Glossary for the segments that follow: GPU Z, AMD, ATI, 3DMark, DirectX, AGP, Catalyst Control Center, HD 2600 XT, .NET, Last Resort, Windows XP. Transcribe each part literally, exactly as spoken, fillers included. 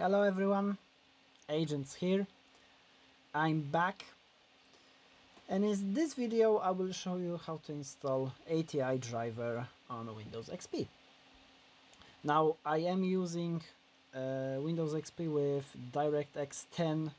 Hello everyone, Agents here. I'm back, and in this video I will show you how to install A T I driver on Windows X P. Now I am using uh, Windows X P with DirectX ten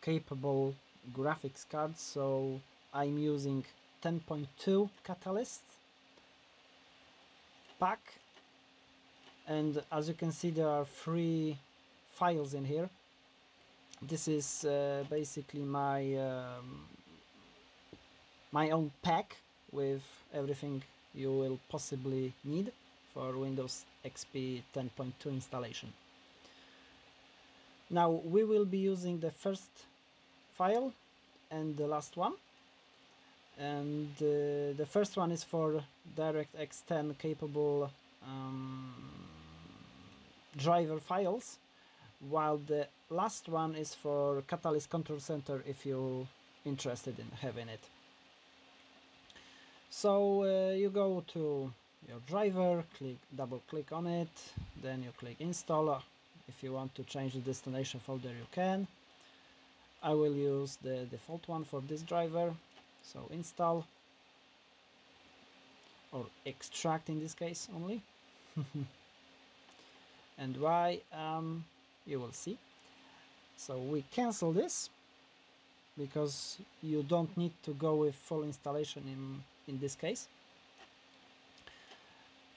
capable graphics card, so I'm using ten point two Catalyst pack, and as you can see there are three files in here. This is uh, basically my um, my own pack with everything you will possibly need for Windows X P ten point two installation. Now we will be using the first file and the last one, and uh, the first one is for DirectX ten capable um, driver files, while the last one is for Catalyst Control Center if you're interested in having it. So uh, you go to your driver, click, double click on it, then you click install. If you want to change the destination folder you can. I will use the default one for this driver, so install or extract in this case only. And why? Um, you will see. So we cancel this because you don't need to go with full installation in in this case,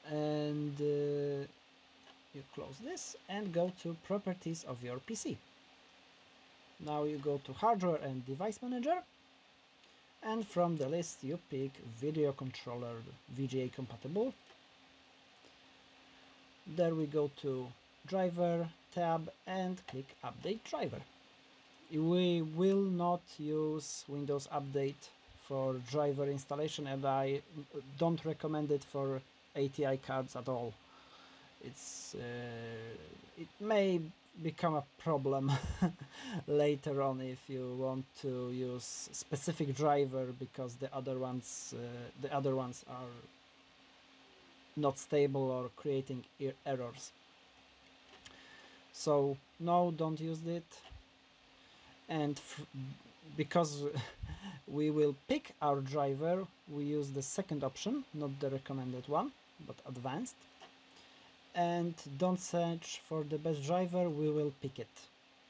and uh, you close this and go to properties of your P C. Now you go to hardware and device manager, and from the list you pick video controller V G A compatible. There we go to driver tab and click update driver. We will not use Windows Update for driver installation, and I don't recommend it for A T I cards at all. It's uh, it may become a problem later on if you want to use specific driver because the other ones uh, the other ones are not stable or creating er errors. So no, don't use it, and f because we will pick our driver, we use the second option, not the recommended one, but advanced. And don't search for the best driver, we will pick it.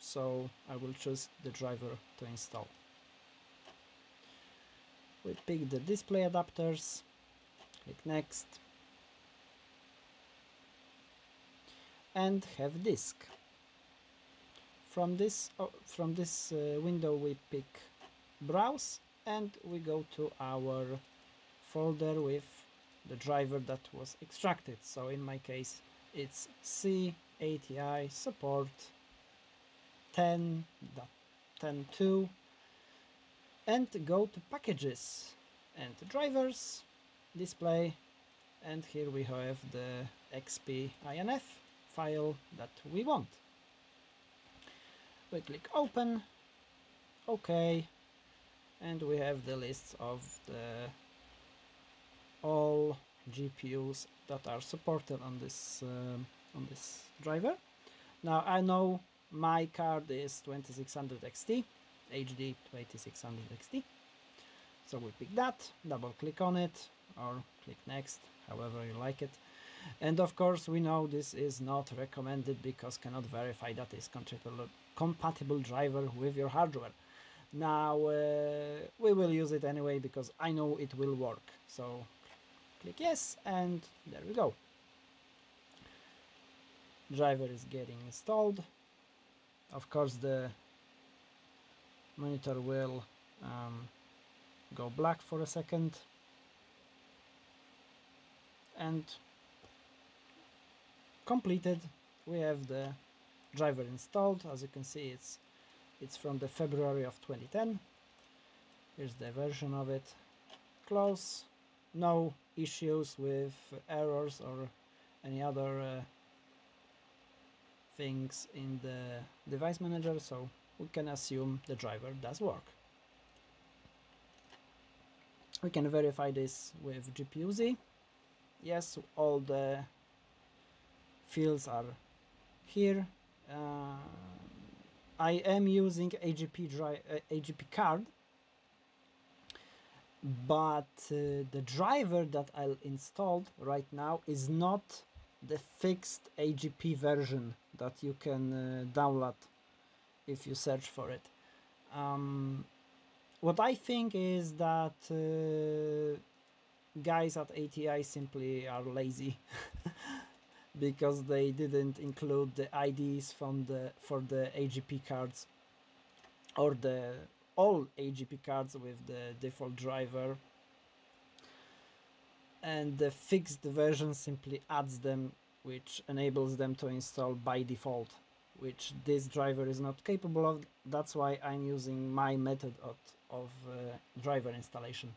So I will choose the driver to install. We pick the display adapters, click next, and have disk. From this, oh, from this uh, window we pick browse, and we go to our folder with the driver that was extracted. So in my case it's C A T I support ten point two, and go to packages and drivers, display, and here we have the X P I N F file that we want. We click open, OK, and we have the list of the all G P Us that are supported on this uh, on this driver. Now I know my card is twenty-six hundred X T, H D twenty-six hundred X T, so we pick that, double click on it or click next, however you like it. And of course we know this is not recommended because cannot verify that is compatible compatible driver with your hardware. Now uh, we will use it anyway because I know it will work. So click yes, and there we go. Driver is getting installed. Of course the monitor will um, go black for a second, and completed. We have the driver installed. As you can see, it's it's from the February of twenty ten. Here's the version of it. Close. No issues with errors or any other uh, things in the device manager, so we can assume the driver does work. We can verify this with G P U Z. Yes, all the fields are here, uh, I am using A G P drive, uh, A G P card, but uh, the driver that I'll installed right now is not the fixed A G P version that you can uh, download if you search for it. Um, what I think is that uh, guys at A T I simply are lazy because they didn't include the I Ds from the for the A G P cards, or the all A G P cards with the default driver, and the fixed version simply adds them, which enables them to install by default, which this driver is not capable of. That's why I'm using my method of, of uh, driver installation,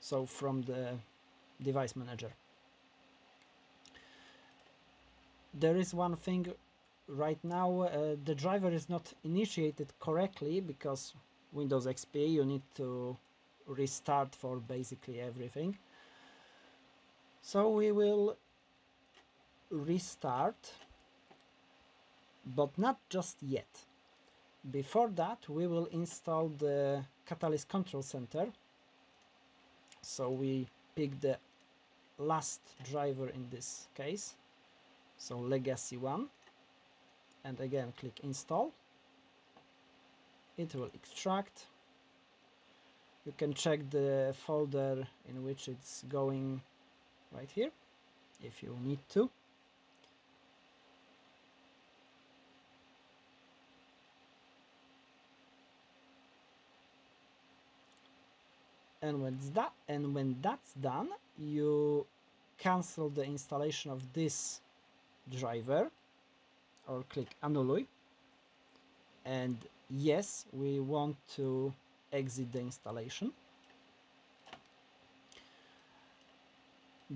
so from the device manager. There is one thing right now, uh, the driver is not initiated correctly because Windows X P, you need to restart for basically everything. So we will restart, but not just yet. Before that, we will install the Catalyst Control Center. So we pick the last driver in this case, so legacy one, and again click install. It will extract. You can check the folder in which it's going right here if you need to. And when it's that and when that's done, you cancel the installation of this driver or click annul, and yes, we want to exit the installation,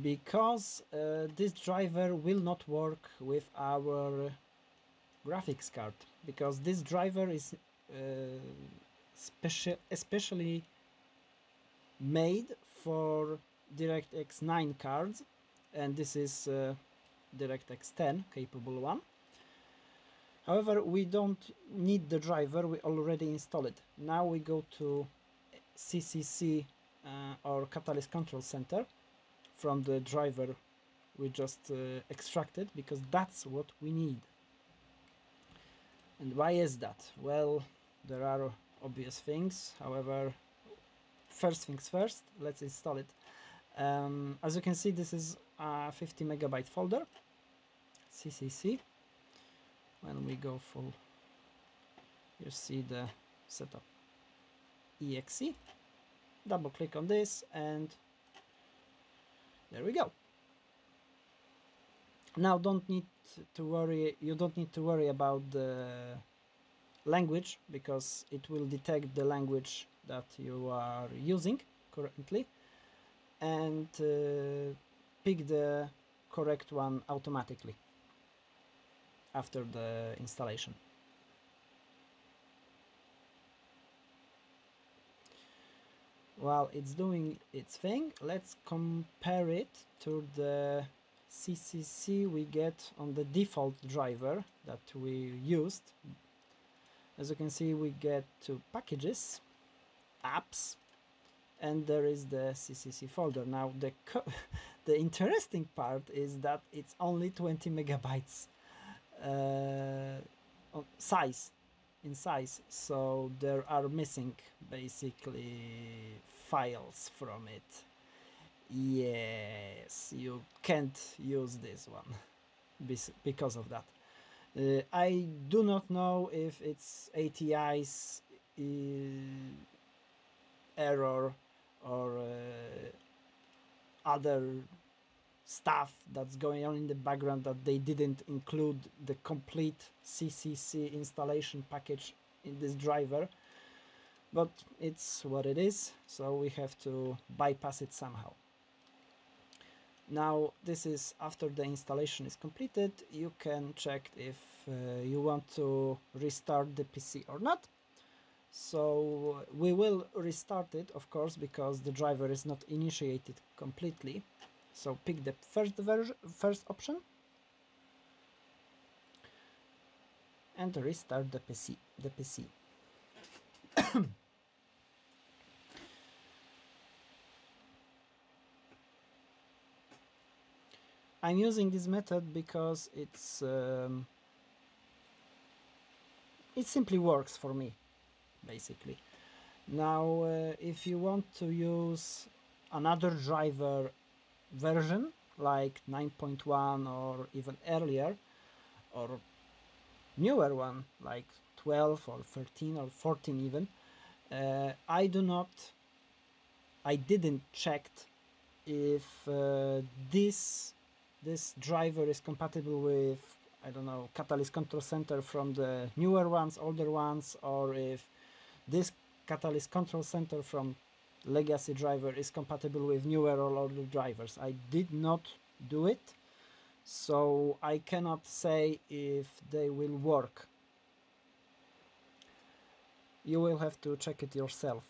because uh, this driver will not work with our graphics card, because this driver is uh, special especially made for DirectX nine cards, and this is uh, DirectX ten capable one. However, we don't need the driver, we already installed it. Now we go to C C C uh, or Catalyst Control Center from the driver we just uh, extracted, because that's what we need. And why is that? Well, there are obvious things. However, first things first, let's install it. Um, as you can see, this is a fifty megabyte folder, C C C. When we go full, you see the setup E X E. Double click on this, and there we go. Now don't need to worry, you don't need to worry about the language, because it will detect the language that you are using currently and uh, pick the correct one automatically after the installation. While it's doing its thing, let's compare it to the C C C we get on the default driver that we used. As you can see, we get to packages, apps, and there is the C C C folder. Now the co the interesting part is that it's only twenty megabytes uh, size in size, so there are missing basically files from it. Yes, you can't use this one because of that. Uh, I do not know if it's A T I's uh, error or uh, other stuff that's going on in the background, that they didn't include the complete C C C installation package in this driver, but it's what it is, so we have to bypass it somehow. Now this is after the installation is completed. You can check if uh, you want to restart the P C or not. So we will restart it, of course, because the driver is not initiated completely. So pick the first version, first option, and restart the P C. The P C. I'm using this method because it's um, it simply works for me, basically. Now, uh, if you want to use another driver version like nine point one or even earlier, or newer one like twelve or thirteen or fourteen even, uh, I do not, I didn't check if uh, this this driver is compatible with, I don't know, Catalyst Control Center from the newer ones, older ones, or if this Catalyst Control Center from legacy driver is compatible with newer or older drivers. I did not do it, so I cannot say if they will work. You will have to check it yourself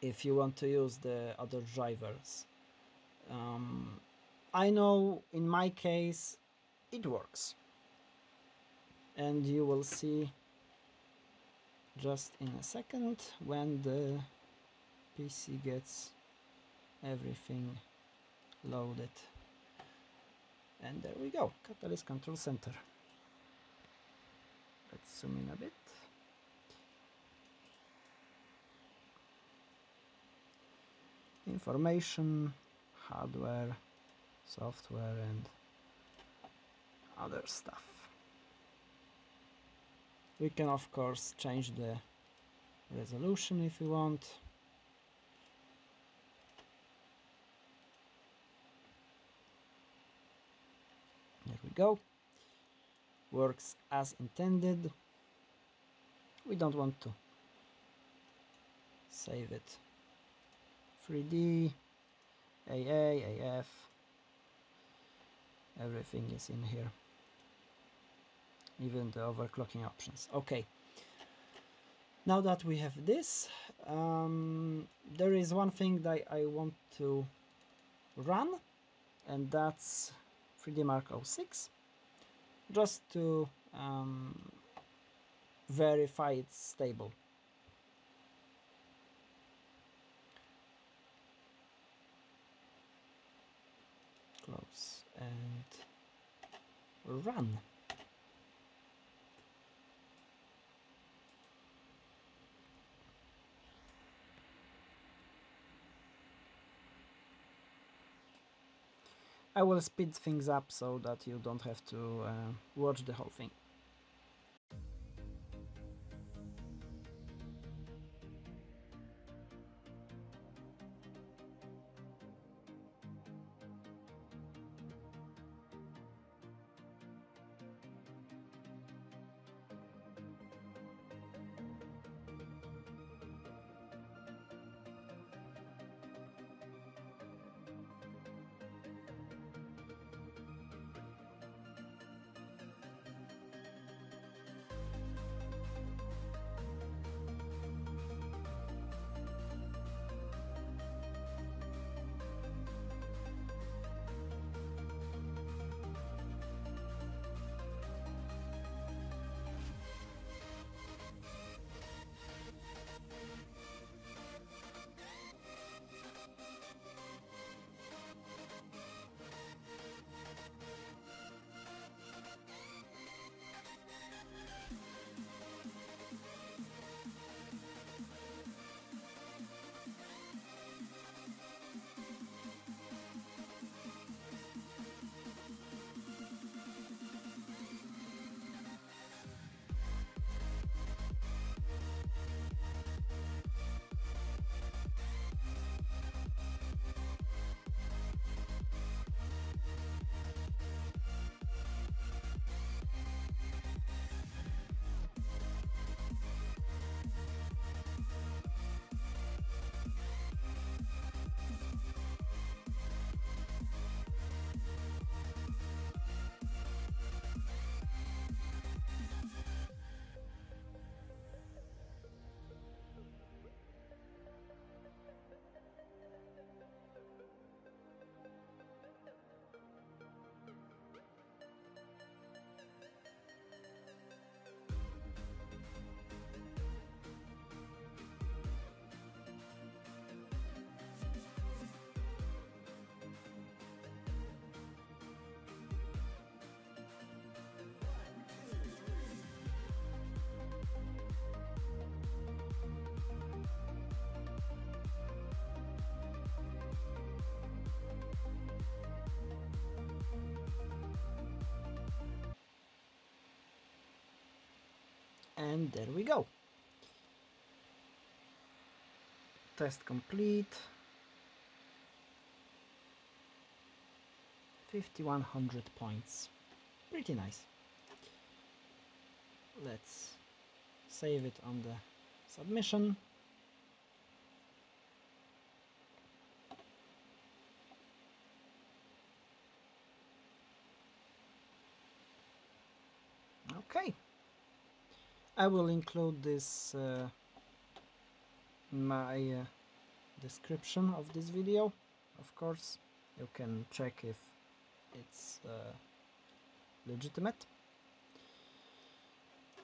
if you want to use the other drivers. Um, I know in my case it works, and you will see just in a second when the P C gets everything loaded. And there we go, Catalyst Control Center. Let's zoom in a bit. Information, hardware, software, and other stuff. We can of course change the resolution if we want. There we go. Works as intended. We don't want to save it. three D, A A, A F, everything is in here, even the overclocking options. Okay, now that we have this, um, there is one thing that I want to run, and that's three D mark oh six, just to um, verify it's stable. Close and run. I will speed things up so that you don't have to uh, watch the whole thing. and there we go. Test complete. fifty-one hundred points. Pretty nice. Let's save it on the submission. Okay. I will include this uh, my uh, description of this video. Of course, you can check if it's uh, legitimate.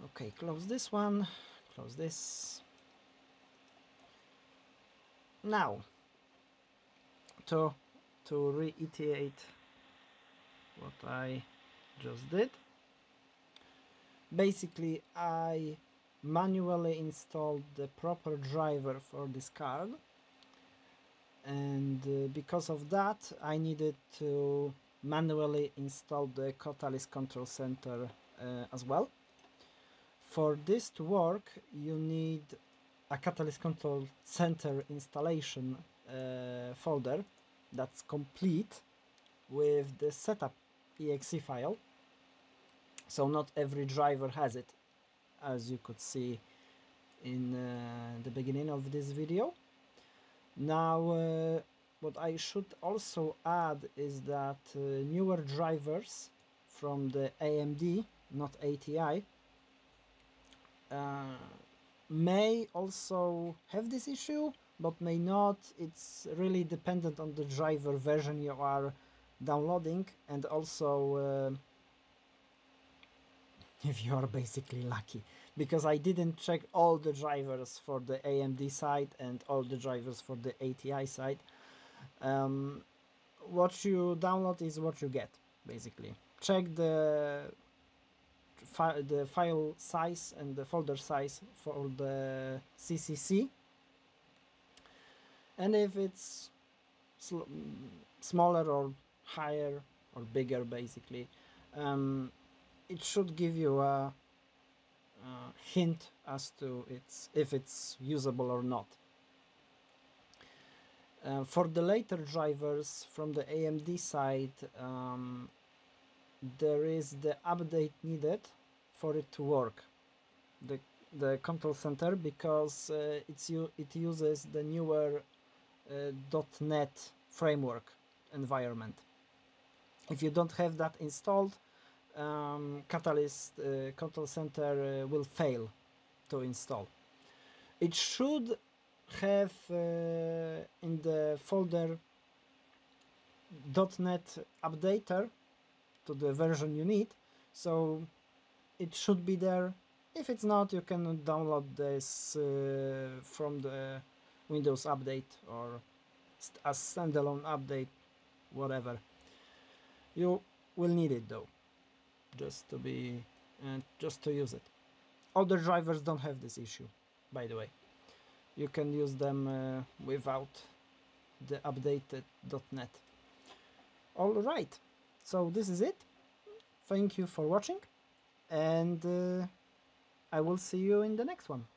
Okay, close this one, close this. Now, to, to reiterate what I just did, basically I manually installed the proper driver for this card, and uh, because of that I needed to manually install the Catalyst Control Center uh, as well. For this to work, you need a Catalyst Control Center installation uh, folder that's complete with the setup.exe file. So not every driver has it, as you could see in uh, the beginning of this video. Now, uh, what I should also add is that uh, newer drivers from the A M D, not A T I, Uh, may also have this issue, but may not. It's really dependent on the driver version you are downloading, and also uh, if you are basically lucky, because I didn't check all the drivers for the A M D side and all the drivers for the A T I side. Um, what you download is what you get, basically. Check the Fi the file size and the folder size for the C C C, and if it's sl smaller or higher or bigger, basically um, it should give you a, a hint as to it's if it's usable or not. Uh, for the later drivers from the A M D side, um, there is the update needed for it to work, the the control center, because uh, it's you it uses the newer uh, dot net framework environment. If you don't have that installed, um, Catalyst uh, Control Center uh, will fail to install. It should have uh, in the folder dot net updater to the version you need, so it should be there. If it's not, you can download this uh, from the Windows update or st a standalone update, whatever. You will need it though, just to be and uh, just to use it. Other drivers don't have this issue, by the way. You can use them uh, without the updated dot net. All right. So this is it. Thank you for watching, and uh, I will see you in the next one.